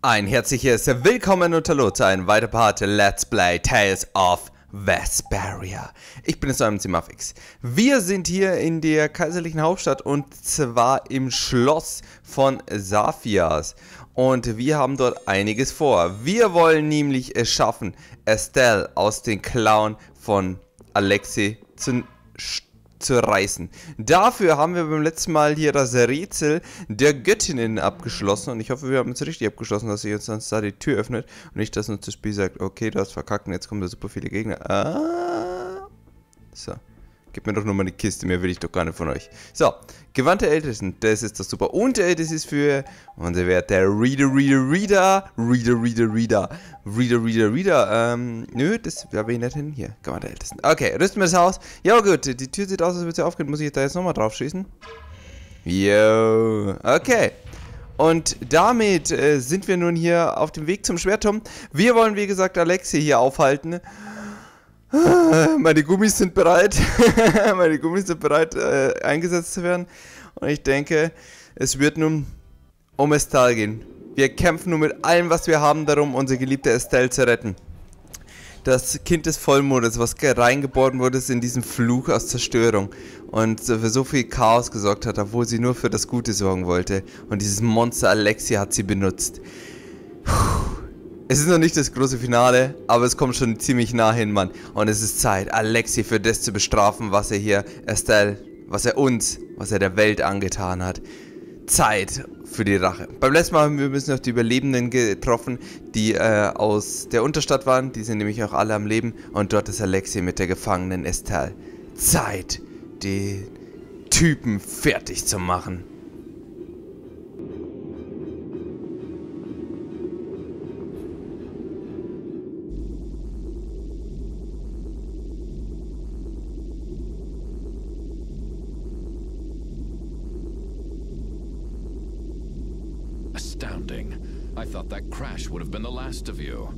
Ein herzliches Willkommen und hallo zu einem weiteren Part Let's Play Tales of Vesperia. Ich bin es eurem Zimmerfix. Wir sind hier in der kaiserlichen Hauptstadt und zwar im Schloss von Saphias. Und wir haben dort einiges vor. Wir wollen nämlich es schaffen, Estelle aus den Klauen von Alexei zu reißen. Dafür haben wir beim letzten Mal hier das Rätsel der Göttinnen abgeschlossen und ich hoffe, wir haben es richtig abgeschlossen, dass sie uns dann da die Tür öffnet und nicht, dass uns das Spiel sagt, okay, du hast verkackt und jetzt kommen da super viele Gegner. Ah. So. Gib mir doch nur mal eine Kiste, mehr will ich doch gar nicht von euch. So, Gewand der Ältesten, das ist das super. Und das ist für unser Wert der Reader. Nö, das habe ich nicht hin. Hier, Gewand der Ältesten. Okay, rüsten wir das Haus. Ja gut, die Tür sieht aus, als würde sie aufgehen. Muss ich da jetzt nochmal drauf schießen? Jo, okay. Und damit sind wir nun hier auf dem Weg zum Schwertturm. Wir wollen, wie gesagt, Alexei hier aufhalten. Meine Gummis sind bereit, eingesetzt zu werden und ich denke, es wird nun um Estelle gehen. Wir kämpfen nun mit allem, was wir haben, darum, unsere geliebte Estelle zu retten. Das Kind des Vollmondes, was reingeboren wurde, ist in diesem Fluch aus Zerstörung und für so viel Chaos gesorgt hat, obwohl sie nur für das Gute sorgen wollte und dieses Monster Alexei hat sie benutzt. Puh. Es ist noch nicht das große Finale, aber es kommt schon ziemlich nah hin, Mann. Und es ist Zeit, Alexei für das zu bestrafen, was er hier Estelle, was er uns, was er der Welt angetan hat. Zeit für die Rache. Beim letzten Mal haben wir noch die Überlebenden getroffen, die aus der Unterstadt waren. Die sind nämlich auch alle am Leben. Und dort ist Alexei mit der gefangenen Estelle. Zeit, die Typen fertig zu machen. I thought that crash would have been the last of you.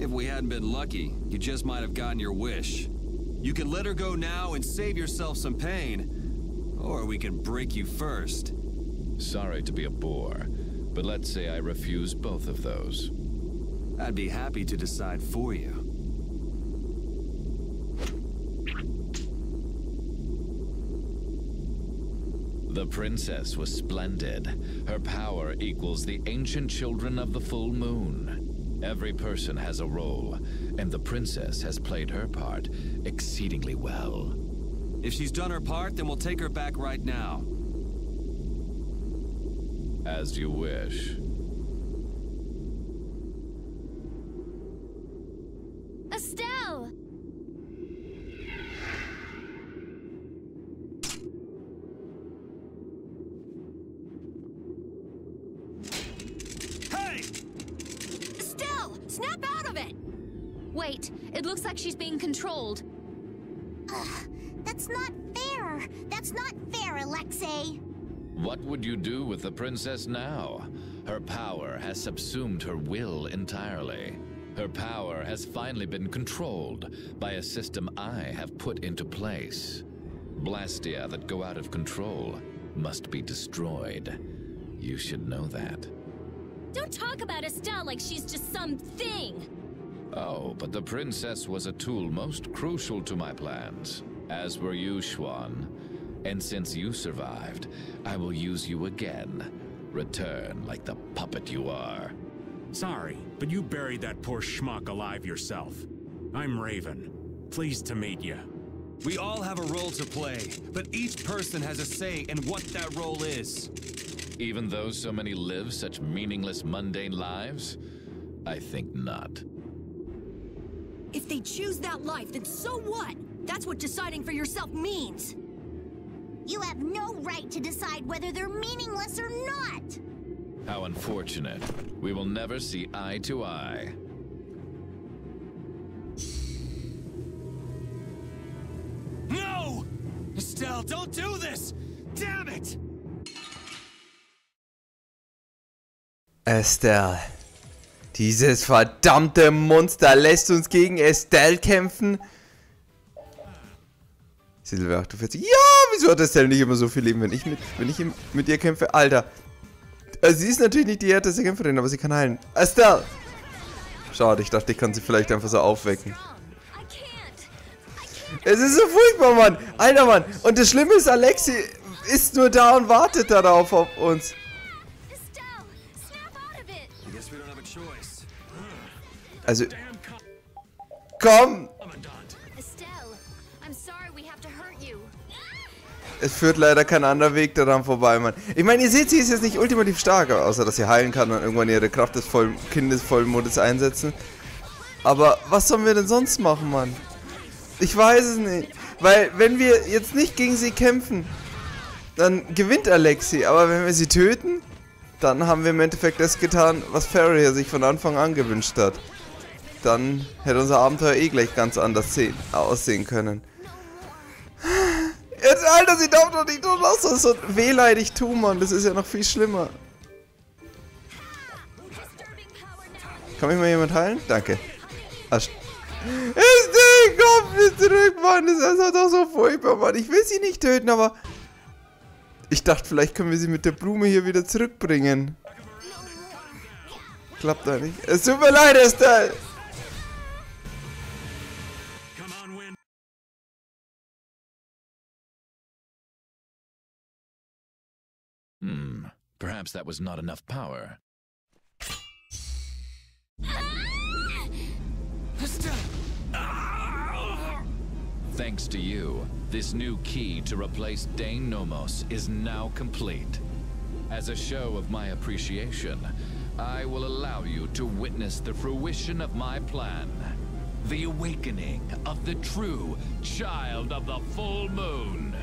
If we hadn't been lucky, you just might have gotten your wish. You can let her go now and save yourself some pain, or we can break you first. Sorry to be a bore, but let's say I refuse both of those. I'd be happy to decide for you. The princess was splendid. Her power equals the ancient children of the full moon. Every person has a role, and the princess has played her part exceedingly well. If she's done her part, then we'll take her back right now. As you wish. Controlled. Ugh, that's not fair. That's not fair, Alexei. What would you do with the princess now? Her power has subsumed her will entirely. Her power has finally been controlled by a system I have put into place. Blastia that go out of control must be destroyed. You should know that. Don't talk about Estelle like she's just some thing. Oh, but the princess was a tool most crucial to my plans, as were you, Xuan. And since you survived, I will use you again. Return like the puppet you are. Sorry, but you buried that poor schmuck alive yourself. I'm Raven. Pleased to meet you. We all have a role to play, but each person has a say in what that role is. Even though so many live such meaningless, mundane lives? I think not. If they choose that life, then so what? That's what deciding for yourself means. You have no right to decide whether they're meaningless or not. How unfortunate. We will never see eye to eye. No! Estelle, don't do this! Damn it! Estelle. Dieses verdammte Monster lässt uns gegen Estelle kämpfen. Silber 48. Ja, wieso hat Estelle nicht immer so viel Leben, wenn ich mit ihr kämpfe? Alter. Also sie ist natürlich nicht die härteste Kämpferin, aber sie kann heilen. Estelle! Schade, ich dachte, ich kann sie vielleicht einfach so aufwecken. Es ist so furchtbar, Mann. Alter, Mann. Und das Schlimme ist, Alexei ist nur da und wartet darauf auf uns. Also... Komm! Es führt leider kein anderer Weg daran vorbei, Mann. Ich meine, ihr seht, sie ist jetzt nicht ultimativ stark, außer dass sie heilen kann und irgendwann ihre Kraft des kindesvollen Modes einsetzen. Aber was sollen wir denn sonst machen, Mann? Ich weiß es nicht. Weil, wenn wir jetzt nicht gegen sie kämpfen, dann gewinnt Alexei. Aber wenn wir sie töten, dann haben wir im Endeffekt das getan, was Phaeroh sich von Anfang an gewünscht hat. Dann hätte unser Abenteuer eh gleich ganz anders aussehen können. Jetzt, Alter, sie darf doch nicht so lassen. So wehleidig tun, Mann. Das ist ja noch viel schlimmer. Kann mich mal jemand heilen? Danke. Asch. Ist kommt nicht zurück, Mann. Das ist doch so furchtbar, Mann. Ich will sie nicht töten, aber... Ich dachte, vielleicht können wir sie mit der Blume hier wieder zurückbringen. Klappt da nicht. Es tut mir leid, Estelle. Perhaps that was not enough power. Thanks to you, this new key to replace Dane Nomos is now complete. As a show of my appreciation, I will allow you to witness the fruition of my plan. The awakening of the true child of the full moon.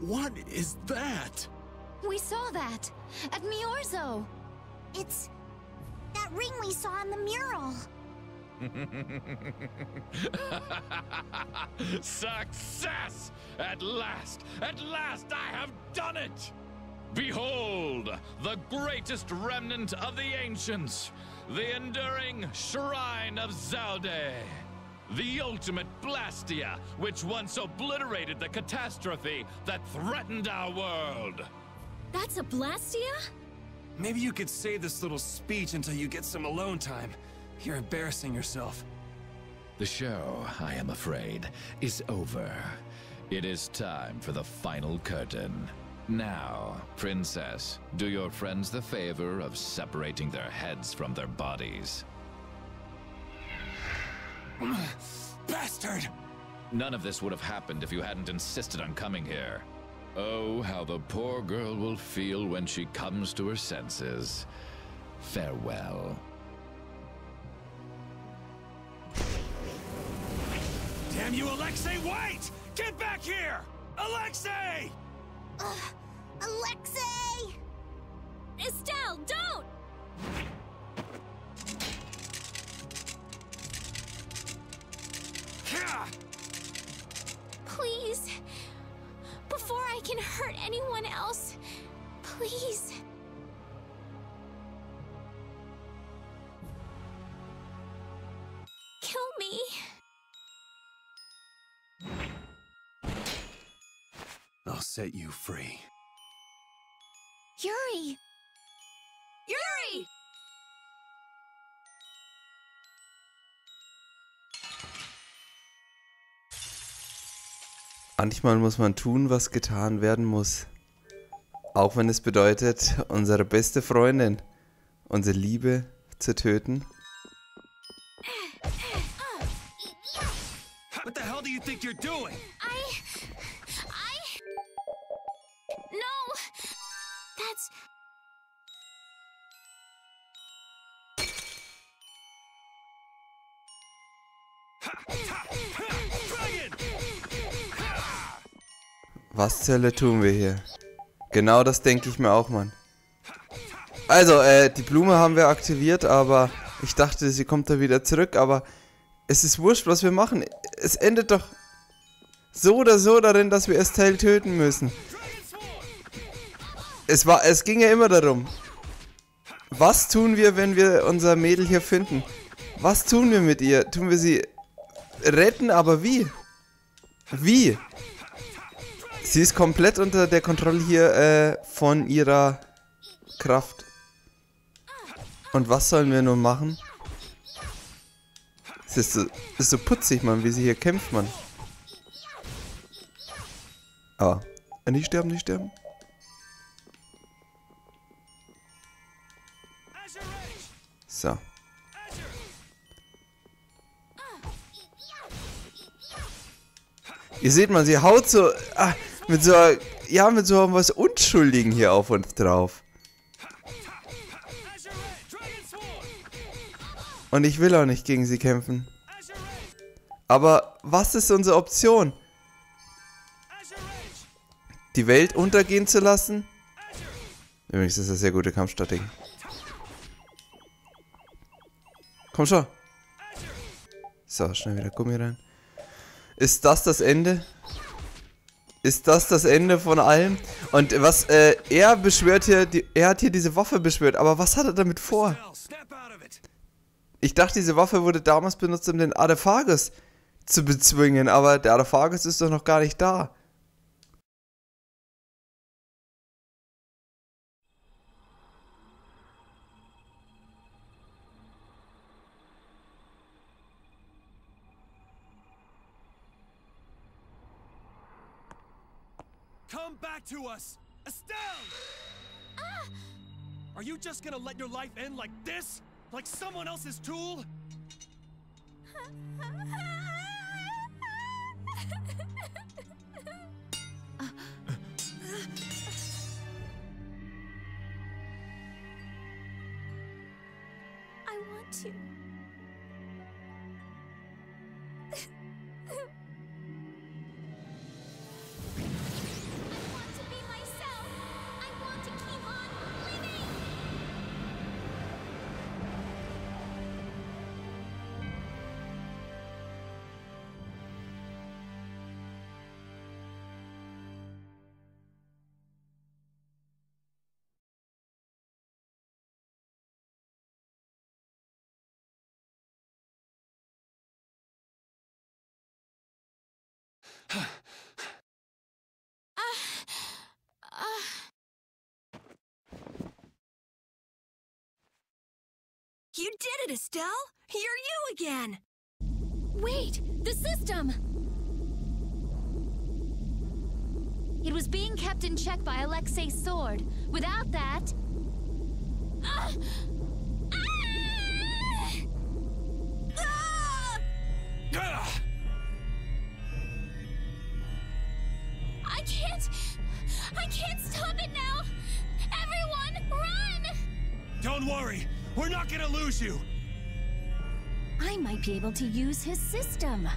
What is that? We saw that at Miorzo. It's that ring we saw on the mural. Success! At last I have done it! Behold, the greatest remnant of the ancients, the enduring shrine of Zaude. The ultimate Blastia, which once obliterated the catastrophe that threatened our world. That's a Blastia? Maybe you could say this little speech until you get some alone time. You're embarrassing yourself. The show, I am afraid, is over. It is time for the final curtain. Now, Princess, do your friends the favor of separating their heads from their bodies. Bastard! None of this would have happened if you hadn't insisted on coming here. Oh, how the poor girl will feel when she comes to her senses. Farewell. Damn you, Alexei, wait! Get back here! Alexei! Alexei! Estelle, don't! Please, before I can hurt anyone else, please. Kill me. set you free. Yuri! Yuri! Manchmal muss man tun, was getan werden muss. Auch wenn es bedeutet, unsere beste Freundin, unsere Liebe zu töten. What the hell do you think you're doing? No. That's Was zur Hölle tun wir hier? Genau das denke ich mir auch, Mann. Also, die Blume haben wir aktiviert, aber ich dachte, sie kommt da wieder zurück, aber es ist wurscht, was wir machen. Es endet doch so oder so darin, dass wir Estelle töten müssen. Es ging ja immer darum. Was tun wir, wenn wir unser Mädel hier finden? Was tun wir mit ihr? Tun wir sie retten, aber wie? Wie? Sie ist komplett unter der Kontrolle hier von ihrer Kraft. Und was sollen wir nun machen? Es ist so putzig, Mann, wie sie hier kämpft, Mann. Aber nicht sterben, nicht sterben. So. Ihr seht mal, sie haut so... Ah, mit so was Unschuldigen hier auf uns drauf. Und ich will auch nicht gegen sie kämpfen. Aber was ist unsere Option? Die Welt untergehen zu lassen? Übrigens ist das sehr gute Kampfstrategie. Komm schon. So, schnell wieder Gummi rein. Ist das das Ende? Ist das das Ende von allem? Und was, er beschwört hier, er hat hier diese Waffe beschwört, aber was hat er damit vor? Ich dachte, diese Waffe wurde damals benutzt, um den Adephagus zu bezwingen, aber der Adephagus ist doch noch gar nicht da. Come back to us, Estelle! Ah! Are you just gonna let your life end like this? Like someone else's tool? I want to. You did it, Estelle! You're you again! Wait! The system! It was being kept in check by Alexei's sword. Without that... I can't stop it now! Everyone, run! Don't worry! We're not gonna lose you! I might be able to use his system.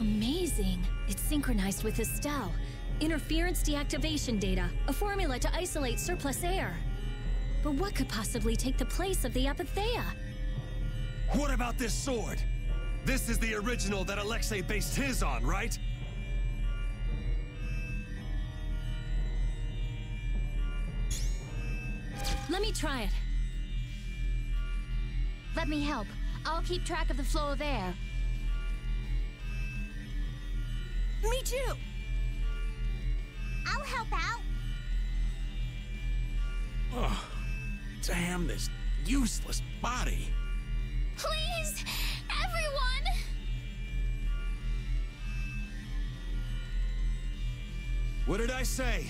Amazing! It's synchronized with Estelle. Interference deactivation data, a formula to isolate surplus air. But what could possibly take the place of the Apatheia? What about this sword? This is the original that Alexei based his on, right? Let me try it. Let me help. I'll keep track of the flow of air. need you! I'll help out. Oh, damn this useless body. Please, everyone! What did I say?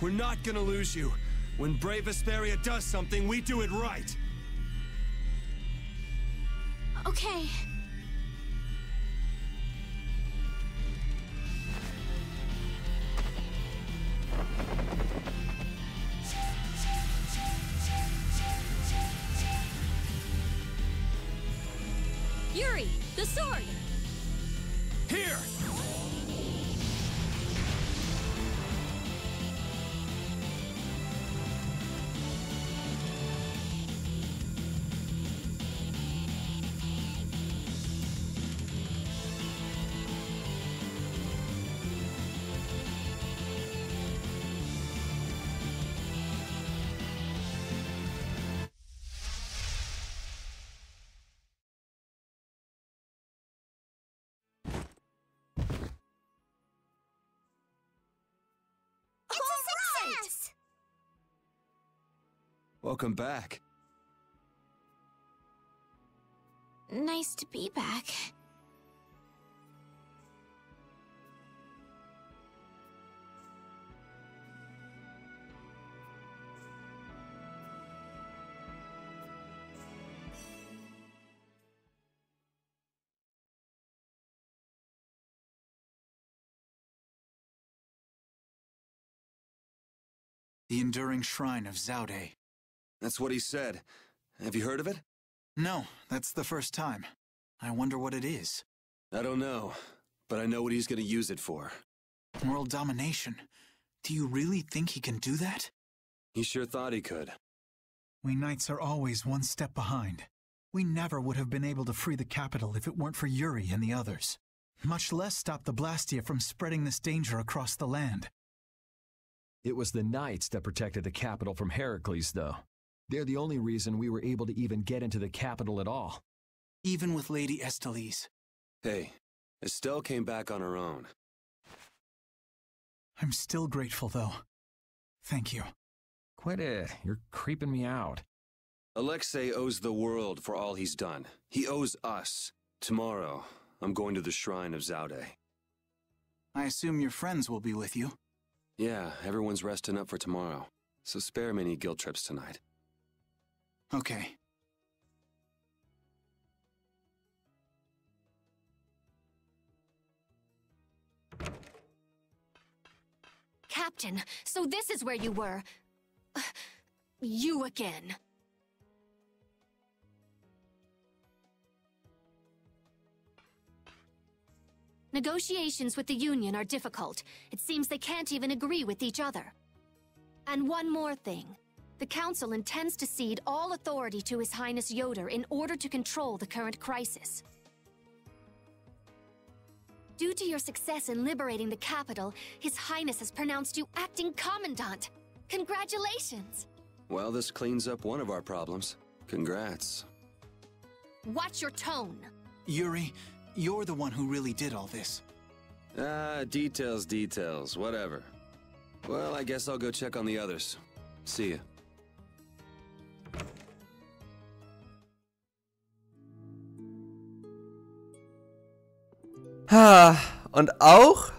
We're not gonna lose you. When Brave Vesperia does something, we do it right. Okay. Yuri, the sword! Here! Welcome back. Nice to be back. The enduring shrine of Zaude. That's what he said. Have you heard of it? No, that's the first time. I wonder what it is. I don't know, but I know what he's gonna use it for. World domination. Do you really think he can do that? He sure thought he could. We knights are always one step behind. We never would have been able to free the capital if it weren't for Yuri and the others. Much less stop the Blastia from spreading this danger across the land. It was the knights that protected the capital from Heracles, though. They're the only reason we were able to even get into the capital at all. Even with Lady Estelle's. Hey, Estelle came back on her own. I'm still grateful, though. Thank you. Quit it. You're creeping me out. Alexei owes the world for all he's done. He owes us. Tomorrow, I'm going to the Shrine of Zaude. I assume your friends will be with you. Yeah, everyone's resting up for tomorrow. So spare me any guilt trips tonight. Okay. Captain, so this is where you were. You again. Negotiations with the Union are difficult. It seems they can't even agree with each other. And one more thing. The Council intends to cede all authority to His Highness Ioder in order to control the current crisis. Due to your success in liberating the capital, His Highness has pronounced you acting Commandant. Congratulations! Well, this cleans up one of our problems. Congrats. Watch your tone. Yuri, you're the one who really did all this. Details, whatever. Well, I guess I'll go check on the others. See ya. Und auch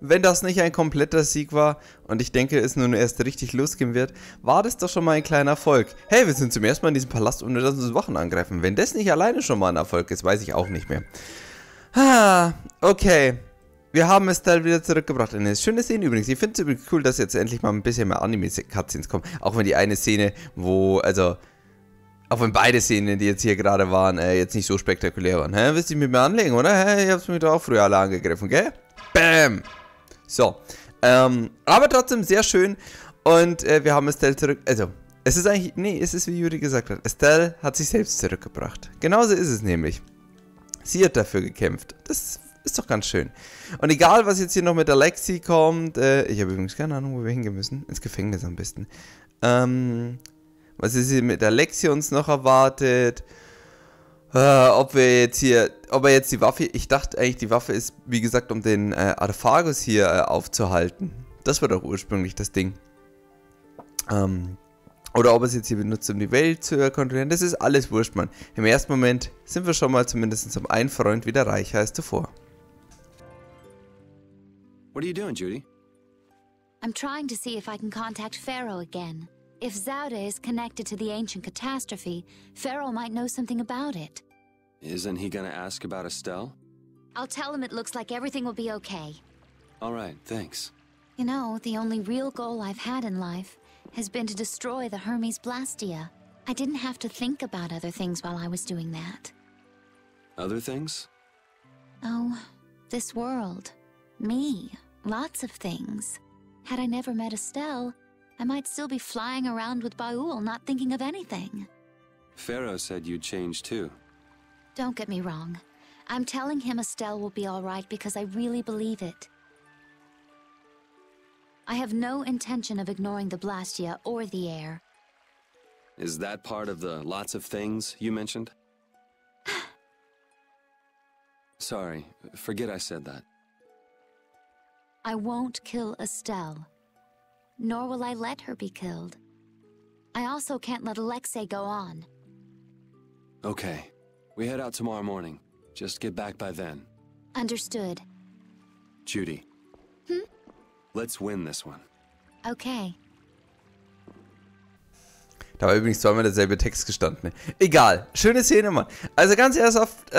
wenn das nicht ein kompletter Sieg war und ich denke, es nun erst richtig losgehen wird, war das doch schon mal ein kleiner Erfolg. Hey, wir sind zum ersten Mal in diesem Palast und wir lassen uns Wachen angreifen. Wenn das nicht alleine schon mal ein Erfolg ist, weiß ich auch nicht mehr. Okay. Wir haben Estelle wieder zurückgebracht. Eine schöne Szene übrigens. Ich finde es übrigens cool, dass jetzt endlich mal ein bisschen mehr Anime-Cutscenes kommen. Auch wenn die eine Szene, wo, also, auch wenn beide Szenen, die jetzt hier gerade waren, jetzt nicht so spektakulär waren. Hä, willst du dich mit mir anlegen, oder? Hä, ich hab's mich doch auch früher alle angegriffen, gell? Bam! So. Aber trotzdem sehr schön. Und wir haben Estelle zurück, also, es ist eigentlich, nee, es ist wie Yuri gesagt hat. Estelle hat sich selbst zurückgebracht. Genauso ist es nämlich. Sie hat dafür gekämpft. Das ist doch ganz schön. Und egal, was jetzt hier noch mit Alexei kommt, ich habe übrigens keine Ahnung, wo wir hingehen müssen. Ins Gefängnis am besten. Was ist hier mit Alexei uns noch erwartet? Ob wir jetzt hier, ob er jetzt die Waffe, ich dachte eigentlich, die Waffe ist, wie gesagt, um den Adephagus hier aufzuhalten. Das war doch ursprünglich das Ding. Oder ob er es jetzt hier benutzt, um die Welt zu kontrollieren, das ist alles wurscht, Mann. Im ersten Moment sind wir schon mal zumindest um einen Freund wieder reicher als zuvor. What are you doing, Judy? I'm trying to see if I can contact Phaeroh again. If Zaude is connected to the ancient catastrophe, Phaeroh might know something about it. Isn't he gonna ask about Estelle? I'll tell him it looks like everything will be okay. All right, thanks. You know, the only real goal I've had in life has been to destroy the Hermes Blastia. I didn't have to think about other things while I was doing that. Other things? Oh, this world. Me. Lots of things. Had I never met Estelle, I might still be flying around with Ba'ul, not thinking of anything. Phaeroh said you'd change too. Don't get me wrong. I'm telling him Estelle will be all right because I really believe it. I have no intention of ignoring the Blastia or the air. Is that part of the lots of things you mentioned? Sorry, forget I said that. I won't kill Estelle. Nor will I let her be killed. I also can't let Alexei go on. Okay. We head out tomorrow morning. Just get back by then. Understood. Judy. Hm? Let's win this one. Okay. Da war übrigens zweimal derselbe Text gestanden. Ne? Egal. Schöne Szene, Mann. Also ganz ernsthaft,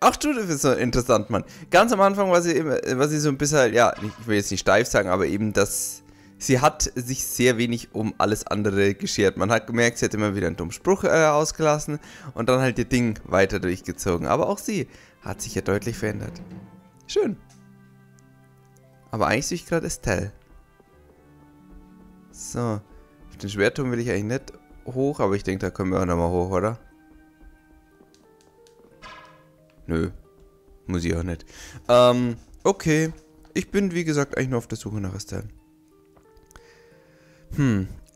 auch Judith ist so interessant, Mann. Ganz am Anfang war sie eben, so ein bisschen, ja, ich will jetzt nicht steif sagen, aber eben das... Sie hat sich sehr wenig um alles andere geschert. Man hat gemerkt, sie hat immer wieder einen dummen Spruch ausgelassen und dann halt ihr Ding weiter durchgezogen. Aber auch sie hat sich ja deutlich verändert. Schön. Aber eigentlich sehe ich gerade Estelle. So. Auf den Schwerturm will ich eigentlich nicht hoch, aber ich denke, da können wir auch nochmal hoch, oder? Nö. Muss ich auch nicht. Okay. Ich bin, wie gesagt, eigentlich nur auf der Suche nach Estelle.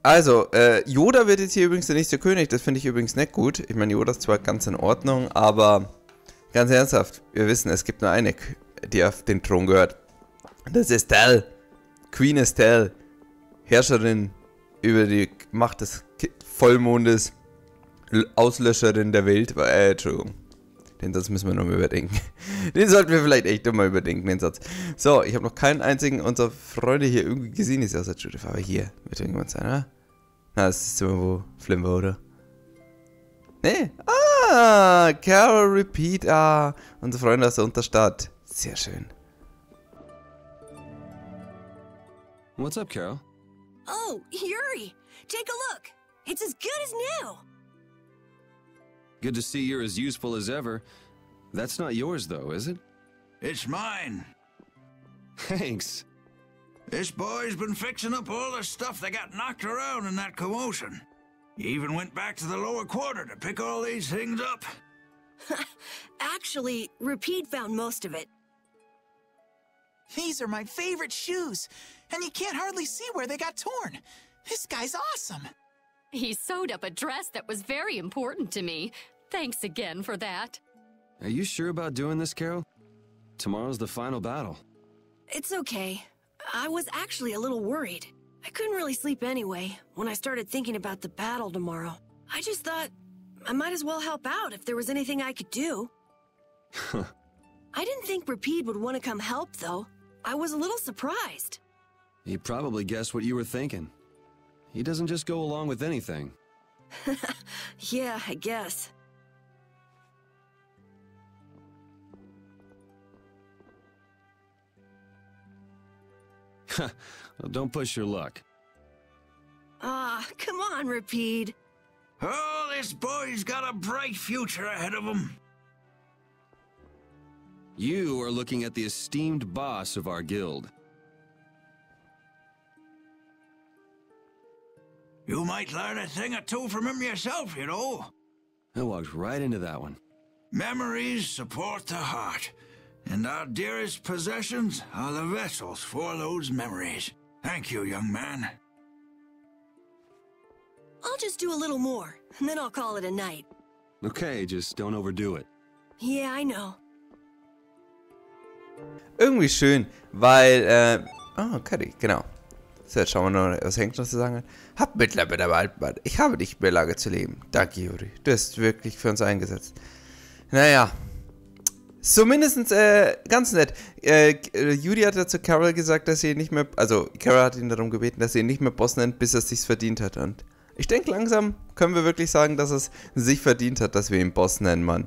Also, Yoda wird jetzt hier übrigens der nächste König, das finde ich übrigens nicht gut. Ich meine, Yoda ist zwar ganz in Ordnung, aber ganz ernsthaft, wir wissen, es gibt nur eine, die auf den Thron gehört. Das ist Estelle, Queen Estelle, Herrscherin über die Macht des Vollmondes, Auslöscherin der Welt, Entschuldigung. Den Satz müssen wir nochmal überdenken. Den sollten wir vielleicht echt nochmal überdenken, den Satz. So, ich habe noch keinen einzigen unserer Freunde hier irgendwie gesehen, ist außer Judith. Aber hier wird irgendjemand sein, oder? Na, das ist immer wo Flimmer, oder? Nee. Ah, Karol Repede. Ah, unsere Freunde aus der Unterstadt. Sehr schön. What's up, Karol? Oh, Yuri. Take a look. It's as good as new. Good to see you're as useful as ever. That's not yours, though, is it? It's mine. Thanks. This boy's been fixing up all the stuff that got knocked around in that commotion. He even went back to the lower quarter to pick all these things up. Actually, Repede found most of it. These are my favorite shoes, and you can't hardly see where they got torn. This guy's awesome. He sewed up a dress that was very important to me. Thanks again for that. Are you sure about doing this, Karol? Tomorrow's the final battle. It's okay. I was actually a little worried. I couldn't really sleep anyway when I started thinking about the battle tomorrow. I just thought I might as well help out if there was anything I could do. I didn't think Repede would want to come help, though. I was a little surprised. He probably guessed what you were thinking. He doesn't just go along with anything. Yeah, I guess. Well, don't push your luck. Ah, come on, Repede. Oh, this boy's got a bright future ahead of him. You are looking at the esteemed boss of our guild. You might learn a thing or two from him yourself, you know. I walked right into that one. Memories support the heart. And our dearest possessions are the vessels for those memories. Thank you, young man. I'll just do a little more, and then I'll call it a night. Okay, just don't overdo it. Yeah, I know. Irgendwie schön, weil, oh, Cuddy, genau. So, jetzt schauen wir noch, was Hank noch zu sagen hat. Hab Mittler bei der Waldbad. Ich habe nicht mehr lange zu leben. Danke, Yuri. Du hast wirklich für uns eingesetzt. Naja. Zumindest, ganz nett. Yuri hat ja zu Karol gesagt, dass sie nicht mehr, also Karol hat ihn darum gebeten, dass sie ihn nicht mehr Boss nennt, bis er es sich verdient hat. Und ich denke, langsam können wir wirklich sagen, dass es sich verdient hat, dass wir ihn Boss nennen, Mann.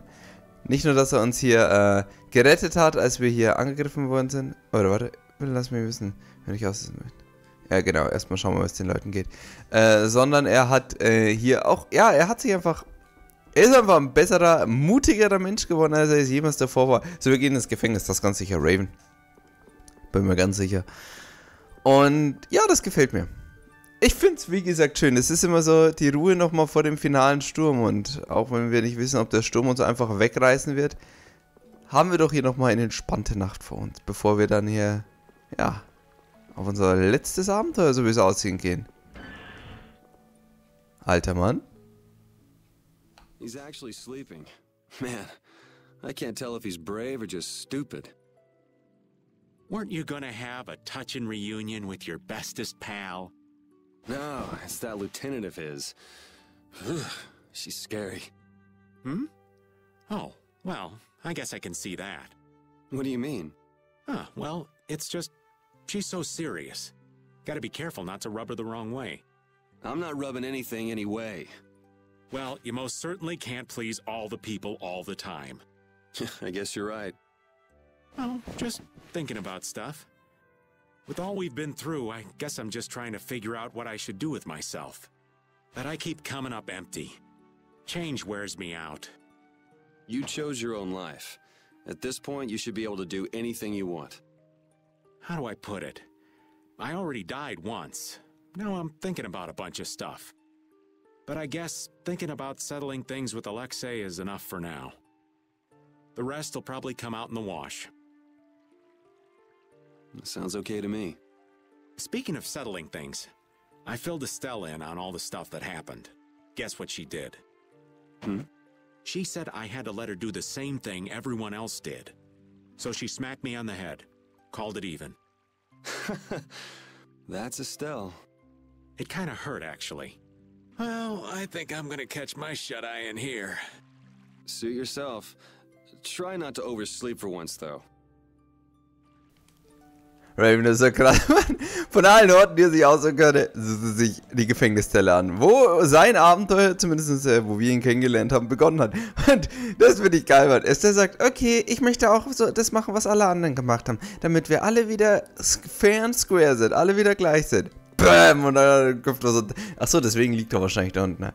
Nicht nur, dass er uns hier gerettet hat, als wir hier angegriffen worden sind. Oder warte, lass mich wissen, wenn ich aus möchte. Ja, genau, erstmal schauen wir, was den Leuten geht. Sondern er hat hier auch, ja, er hat sich einfach, er ist einfach ein besserer, mutigerer Mensch geworden, als er jemals davor war. So, wir gehen ins Gefängnis, das ist ganz sicher Raven. Bin mir ganz sicher. Und ja, das gefällt mir. Ich finde es, wie gesagt, schön. Es ist immer so die Ruhe nochmal vor dem finalen Sturm. Und auch wenn wir nicht wissen, ob der Sturm uns einfach wegreißen wird, haben wir doch hier nochmal eine entspannte Nacht vor uns, bevor wir dann hier, ja, auf unser letztes Abenteuer, so wie es aussehen, gehen. Alter Mann. He's actually sleeping. Man, I can't tell if he's brave or just stupid. Weren't you gonna have a touching reunion with your bestest pal? No, it's that lieutenant of his. She's scary. Hmm? Oh, well, I guess I can see that. What do you mean? Well, it's just, she's so serious. Gotta be careful not to rub her the wrong way. I'm not rubbing anything anyway. Well, you most certainly can't please all the people all the time. I guess you're right. Well, just thinking about stuff. With all we've been through, I guess I'm just trying to figure out what I should do with myself. But I keep coming up empty. Change wears me out. You chose your own life. At this point, you should be able to do anything you want. How do I put it? I already died once. Now I'm thinking about a bunch of stuff. But I guess thinking about settling things with Alexei is enough for now. The rest will probably come out in the wash. Sounds okay to me. Speaking of settling things, I filled Estelle in on all the stuff that happened. Guess what she did? Hmm? She said I had to let her do the same thing everyone else did. So she smacked me on the head, called it even. That's Estelle. It kind of hurt, actually. Well, I think I'm gonna catch my shut-eye in here. Suit yourself. Try not to oversleep for once, though. Raven ist so krass, Mann. Von allen Orten, die er sich aussuchen könnte, sich die Gefängniszelle an. Wo sein Abenteuer, zumindest wo wir ihn kennengelernt haben, begonnen hat. Und das finde ich geil, Mann. Estelle sagt, okay, ich möchte auch so das machen, was alle anderen gemacht haben. Damit wir alle wieder fair and square sind, alle wieder gleich sind. Bäm! Und dann kommt er so. Achso, deswegen liegt er wahrscheinlich da unten. Ne?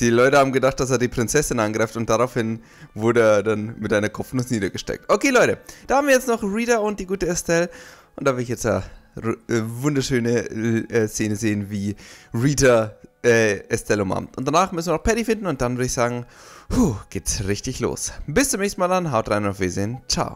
Die Leute haben gedacht, dass er die Prinzessin angreift und daraufhin wurde er dann mit einer Kopfnuss niedergesteckt. Okay, Leute, da haben wir jetzt noch Rita und die gute Estelle. Und da will ich jetzt eine wunderschöne Szene sehen, wie Rita Estelle umarmt. Und danach müssen wir noch Paddy finden und dann würde ich sagen, geht's richtig los. Bis zum nächsten Mal dann, haut rein und auf Wiedersehen. Ciao.